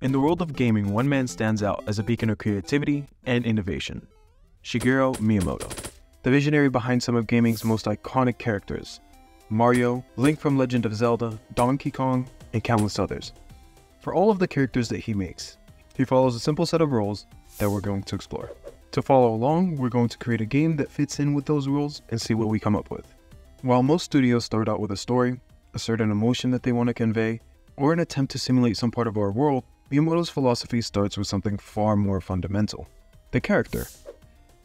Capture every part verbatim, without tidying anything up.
In the world of gaming, one man stands out as a beacon of creativity and innovation: Shigeru Miyamoto, the visionary behind some of gaming's most iconic characters, Mario, Link from Legend of Zelda, Donkey Kong, and countless others. For all of the characters that he makes, he follows a simple set of rules that we're going to explore. To follow along, we're going to create a game that fits in with those rules and see what we come up with. While most studios start out with a story, a certain emotion that they want to convey, or an attempt to simulate some part of our world, Miyamoto's philosophy starts with something far more fundamental: the character.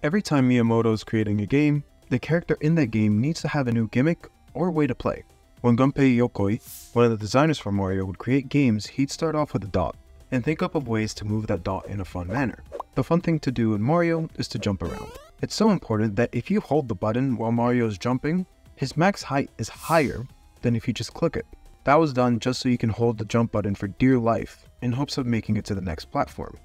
Every time Miyamoto is creating a game, the character in that game needs to have a new gimmick or way to play. When Gunpei Yokoi, one of the designers for Mario, would create games, he'd start off with a dot and think up of ways to move that dot in a fun manner. The fun thing to do in Mario is to jump around. It's so important that if you hold the button while Mario is jumping, his max height is higher than if you just click it. That was done just so you can hold the jump button for dear life in hopes of making it to the next platform.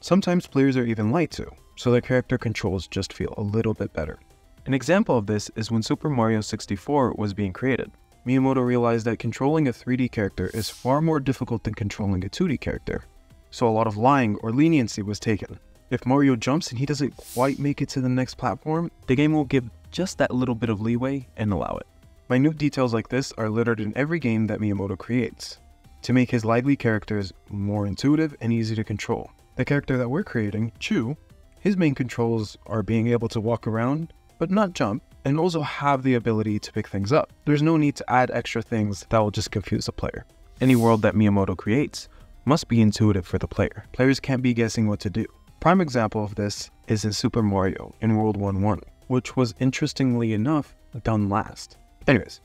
Sometimes players are even light to, so their character controls just feel a little bit better. An example of this is when Super Mario sixty-four was being created. Miyamoto realized that controlling a three D character is far more difficult than controlling a two D character, so a lot of lying or leniency was taken. If Mario jumps and he doesn't quite make it to the next platform, the game will give just that little bit of leeway and allow it. Minute details like this are littered in every game that Miyamoto creates, to make his lively characters more intuitive and easy to control. The character that we're creating, Chu, his main controls are being able to walk around, but not jump, and also have the ability to pick things up. There's no need to add extra things that will just confuse the player. Any world that Miyamoto creates must be intuitive for the player. Players can't be guessing what to do. Prime example of this is in Super Mario in World one one, which was, interestingly enough, done last. Anyways,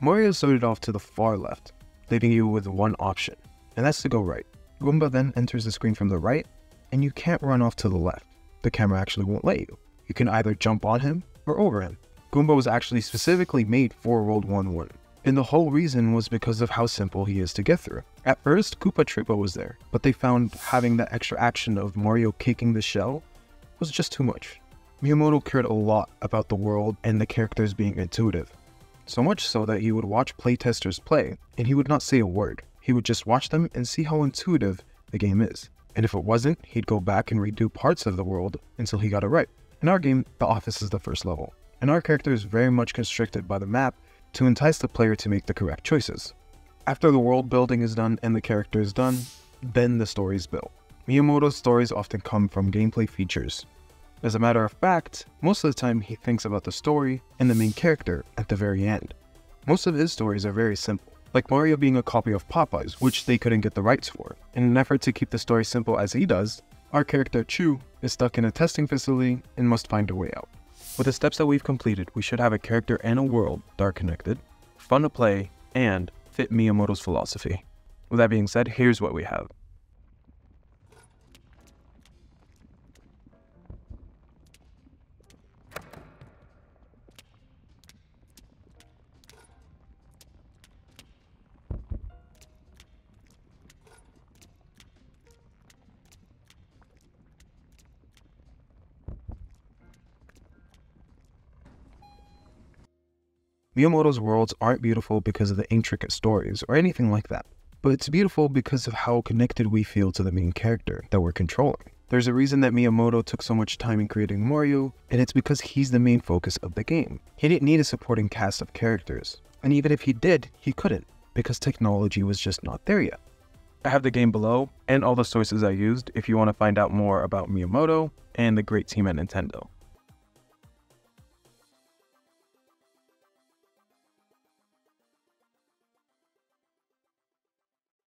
Mario started off to the far left, leaving you with one option, and that's to go right. Goomba then enters the screen from the right, and you can't run off to the left. The camera actually won't let you. You can either jump on him or over him. Goomba was actually specifically made for World one one, and the whole reason was because of how simple he is to get through. At first, Koopa Troopa was there, but they found having that extra action of Mario kicking the shell was just too much. Miyamoto cared a lot about the world and the characters being intuitive. So much so that he would watch playtesters play, and he would not say a word. He would just watch them and see how intuitive the game is. And if it wasn't, he'd go back and redo parts of the world until he got it right. In our game, the office is the first level, and our character is very much constricted by the map to entice the player to make the correct choices. After the world building is done and the character is done, then the story is built. Miyamoto's stories often come from gameplay features. As a matter of fact, most of the time he thinks about the story and the main character at the very end. Most of his stories are very simple, like Mario being a copy of Popeye's, which they couldn't get the rights for. In an effort to keep the story simple as he does, our character Chu is stuck in a testing facility and must find a way out. With the steps that we've completed, we should have a character and a world that are connected, fun to play, and fit Miyamoto's philosophy. With that being said, here's what we have. Miyamoto's worlds aren't beautiful because of the intricate stories or anything like that, but it's beautiful because of how connected we feel to the main character that we're controlling. There's a reason that Miyamoto took so much time in creating Mario, and it's because he's the main focus of the game. He didn't need a supporting cast of characters, and even if he did, he couldn't, because technology was just not there yet. I have the game below and all the sources I used if you want to find out more about Miyamoto and the great team at Nintendo.